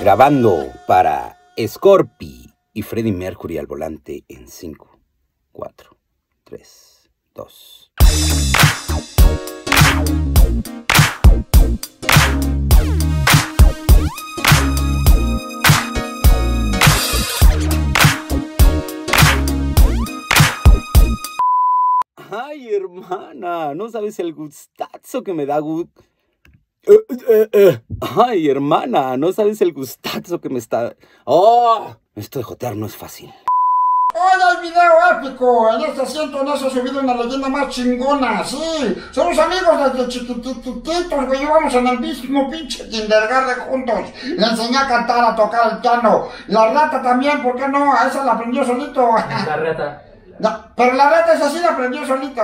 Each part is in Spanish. Grabando para Scorpi y Freddie Mercury al volante en 5, 4, 3, 2. Ay, hermana, no sabes el gustazo que me da. Ay, hermana, no sabes el gustazo que me está... ¡Oh! Esto de jotear no es fácil. ¡Hola, el video épico! En este asiento no se ha subido una leyenda más chingona, sí. Somos amigos desde chiquititos, güey. Íbamos en el mismo pinche kindergarten juntos. Le enseñé a cantar, a tocar el piano. La rata también, ¿por qué no? A esa la aprendió solito. La rata. No, pero la rata esa sí la aprendió solito.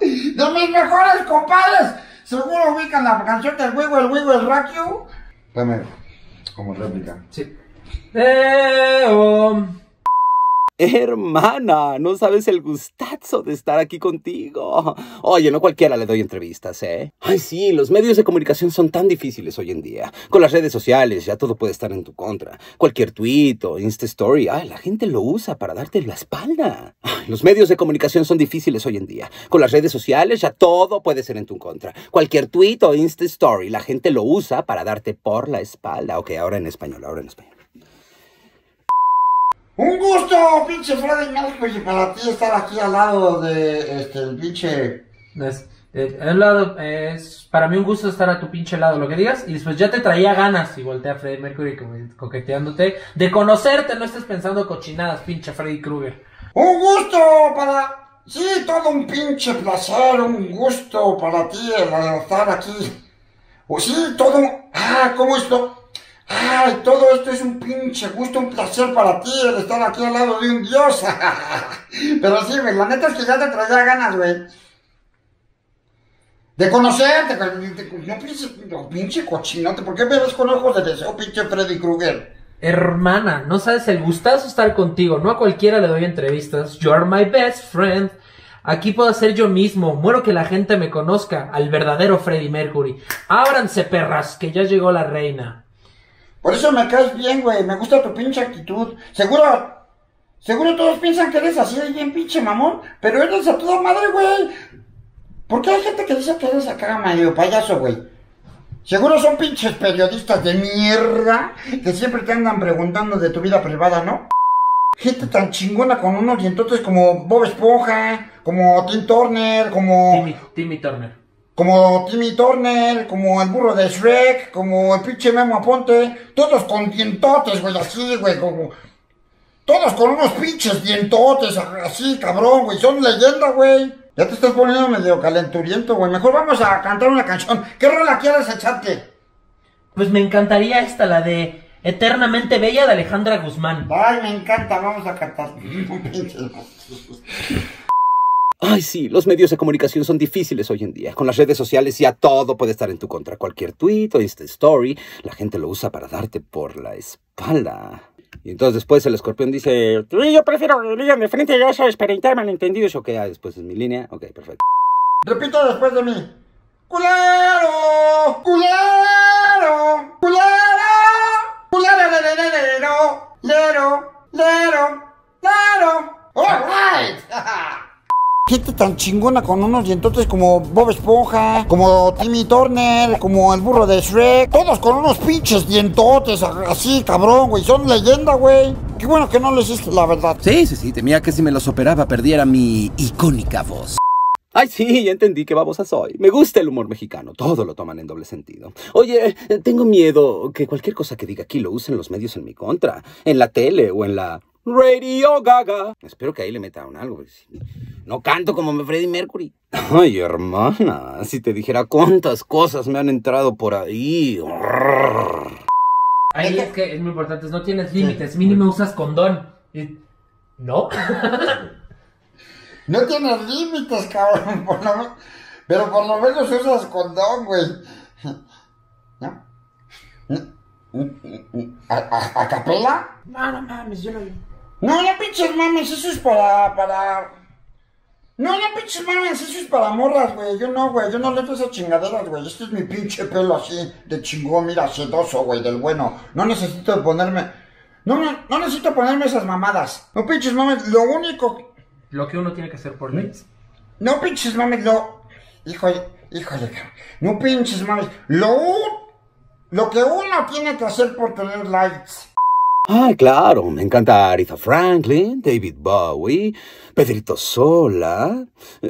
De mis mejores compadres. ¿Seguro ubican la canción del huevo, el raquio? Dame como réplica. Sí. Hermana, no sabes el gustazo de estar aquí contigo. Oye, no cualquiera le doy entrevistas, ¿eh? Ay, sí, los medios de comunicación son tan difíciles hoy en día. Con las redes sociales ya todo puede estar en tu contra. Cualquier tweet o Insta Story, ay, la gente lo usa para darte la espalda. Ay, los medios de comunicación son difíciles hoy en día. Con las redes sociales ya todo puede ser en tu contra. Cualquier tweet o Insta Story, la gente lo usa para darte por la espalda. Ok, ahora en español, ahora en español. Un gusto, pinche Freddie Mercury, para ti estar aquí al lado de el pinche... Es para mí un gusto estar a tu pinche lado, lo que digas. Y después ya te traía ganas, y volteé a Freddie Mercury coqueteándote, de conocerte, no estés pensando cochinadas, pinche Freddy Krueger. Un gusto para... Sí, todo un pinche placer, un gusto para ti estar aquí. O sí, todo... Ah, ¿cómo esto? Ay, todo esto es un pinche gusto, un placer para ti, el estar aquí al lado de un dios. Pero sí, güey, la neta es que ya te traía ganas, güey, de conocerte. No, pinche cochinote, ¿por qué me ves con ojos de deseo, pinche Freddy Krueger? Hermana, no sabes el gustazo estar contigo, no a cualquiera le doy entrevistas. You're my best friend. Aquí puedo ser yo mismo, muero que la gente me conozca, al verdadero Freddy Mercury. Ábranse, perras, que ya llegó la reina. Por eso me caes bien, güey, me gusta tu pinche actitud. Seguro todos piensan que eres así, bien pinche mamón, pero eres a toda madre, güey. ¿Por qué hay gente que dice que eres acá, medio payaso, güey? Seguro son pinches periodistas de mierda que siempre te andan preguntando de tu vida privada, ¿no? Gente tan chingona con unos dientotes como Bob Esponja, como Tim Turner, como... Timmy Turner. Como Timmy Turner, como el burro de Shrek, como el pinche Memo Aponte, todos con dientotes, güey, así, güey, como... Todos con unos pinches dientotes, así, cabrón, güey, son leyenda, güey. Ya te estás poniendo medio calenturiento, güey, mejor vamos a cantar una canción. ¿Qué rola quieres echarte? Pues me encantaría esta, la de Eternamente Bella de Alejandra Guzmán. Ay, me encanta, vamos a cantar. Ay, sí, los medios de comunicación son difíciles hoy en día. Con las redes sociales ya todo puede estar en tu contra. Cualquier tweet o Insta Story, la gente lo usa para darte por la espalda. Y entonces después el escorpión dice, yo prefiero religión de frente, ya sabes, para evitar malentendidos. Ok, después es mi línea. Ok, perfecto. Repito después de mí. ¡Culero! ¡Culero! ¡Culero! ¡Culero! ¡Lero! ¡Lero! ¡Lero! ¡All right! Gente tan chingona con unos dientotes como Bob Esponja, como Timmy Turner, como el burro de Shrek, todos con unos pinches dientotes, así, cabrón, güey, son leyenda, güey. Qué bueno que no lo hiciste, la verdad. Sí, temía que si me los operaba perdiera mi icónica voz. Ay, sí, ya entendí qué babosa soy. Me gusta el humor mexicano, todo lo toman en doble sentido. Oye, tengo miedo que cualquier cosa que diga aquí lo usen los medios en mi contra, en la tele o en la... Radio Gaga. Espero que ahí le metan algo. No canto como Freddie Mercury. Ay, hermana, si te dijera cuántas cosas me han entrado por ahí. Ahí es que es muy importante, no tienes límites, mínimo usas condón. ¿No? No tienes límites, cabrón, pero por lo menos usas condón, güey. ¿No? ¿A capela? No, no mames, yo lo vi. No, no pinches mames, eso es para... No, no, pinches mames, eso es para morras, güey. Yo no, güey, yo no le doy esas chingaderas, güey. Este es mi pinche pelo así, de chingón, mira, sedoso, güey, del bueno. No necesito ponerme... No necesito ponerme esas mamadas. No, pinches mames, lo único... Lo que uno tiene que hacer por mí. No, pinches mames, lo... Híjole, no pinches mames. Lo que uno tiene que hacer por tener likes. Ah, claro, me encanta Aretha Franklin, David Bowie, Pedrito Sola,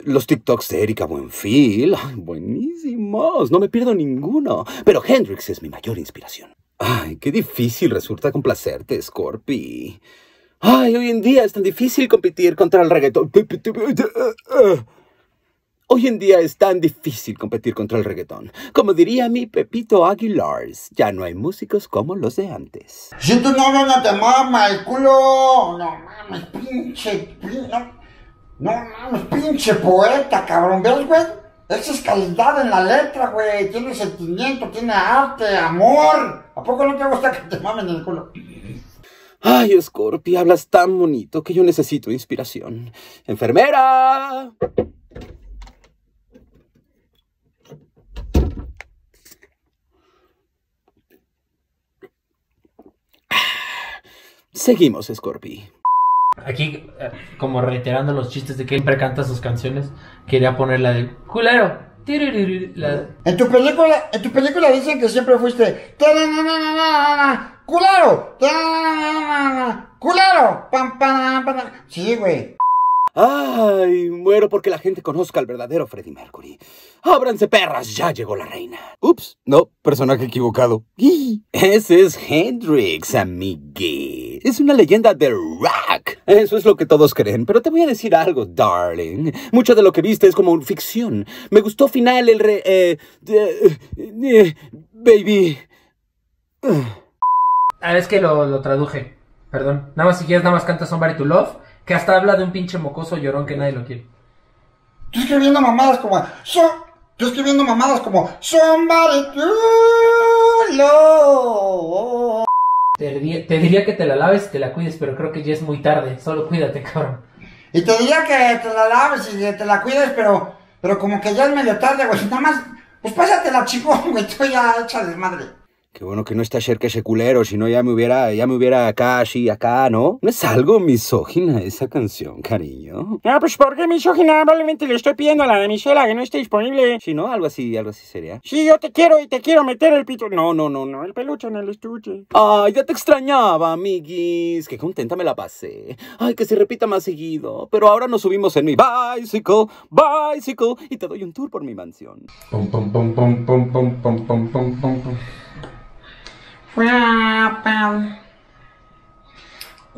los TikToks de Erika Buenfil, ay, buenísimos, no me pierdo ninguno, pero Hendrix es mi mayor inspiración. Ay, qué difícil resulta complacerte, Scorpi. Ay, hoy en día es tan difícil competir contra el reggaetón. Hoy en día es tan difícil competir contra el reggaetón. Como diría mi Pepito Aguilar, ya no hay músicos como los de antes. Si tú no, no te mama el culo. No mames, pinche poeta, cabrón. ¿Ves, güey? Esa es calidad en la letra, güey. Tiene sentimiento, tiene arte, amor. ¿A poco no te gusta que te mamen el culo? Ay, Scorpi, hablas tan bonito que yo necesito inspiración. ¡Enfermera! Seguimos, Scorpi. Aquí, como reiterando los chistes de que siempre canta sus canciones, quería poner la del culero. En tu película dicen que siempre fuiste culero. Culero. Sí, güey. Ay, muero porque la gente conozca al verdadero Freddie Mercury. ¡Ábranse, perras! ¡Ya llegó la reina! Ups, no, personaje equivocado. Ese es Hendrix, amigui. Es una leyenda de rock. Eso es lo que todos creen, pero te voy a decir algo, darling. Mucho de lo que viste es como ficción. Me gustó final el re... baby. Ah, es que lo traduje. Perdón. Nada más si quieres, nada más canta Somebody to Love. Que hasta habla de un pinche mocoso llorón que nadie lo quiere. Estoy escribiendo mamadas como... Somebody to love. Te diría que te la laves y te la cuides, pero creo que ya es muy tarde. Solo cuídate, cabrón. Y te diría que te la laves y te la cuides, pero como que ya es medio tarde, güey. Nada más... Pues pásatela, chingón, güey. Estoy ya hecha desmadre. Qué bueno que no está cerca ese culero, si no ya me hubiera acá, ¿no? ¿No es algo misógina esa canción, cariño? No, pues porque misógina, probablemente le estoy pidiendo a la damisela que no esté disponible. Si no, algo así sería. Sí, yo te quiero y te quiero meter el pito. No, el peluche en el estuche. Ay, ya te extrañaba, amiguis. Qué contenta me la pasé. Ay, que se repita más seguido. Pero ahora nos subimos en mi bicycle y te doy un tour por mi mansión. Pum, pum, pum, pum, pum, pum, pum, pum, pum, pum, pum. Aguanto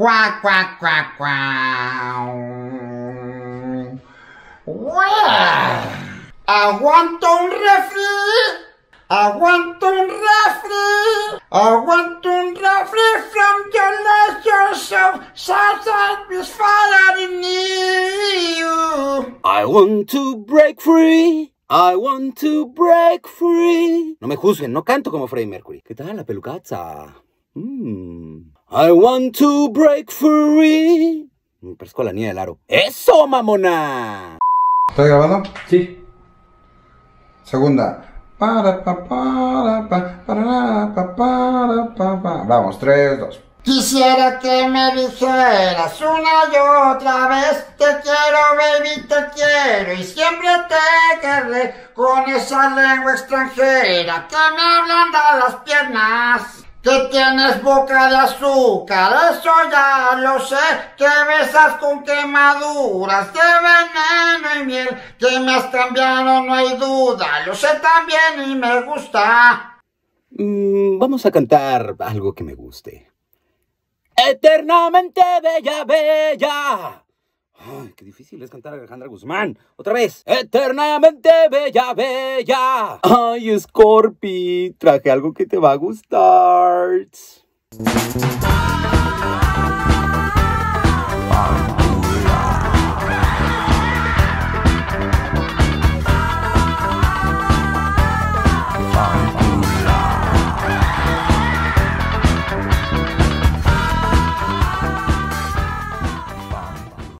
un refri from your leisure, so satisfied in you. I want to break free. I want to break free. No me juzguen, no canto como Freddie Mercury. ¿Qué tal la pelucaza? I want to break free. Me parezco a la niña del aro. ¡Eso, mamona! ¿Estás grabando? Sí. Segunda. Vamos, 3, 2. Quisiera que me dijeras una y otra vez, te quiero baby, te quiero y siempre te querré, con esa lengua extranjera que me ablanda las piernas. Que tienes boca de azúcar, eso ya lo sé, que besas con quemaduras de veneno y miel, que me has cambiado no hay duda, lo sé también y me gusta. Vamos a cantar algo que me guste. Eternamente bella, bella. Ay, qué difícil es cantar a Alejandra Guzmán. Otra vez. Eternamente bella, bella. Ay, Scorpi, traje algo que te va a gustar.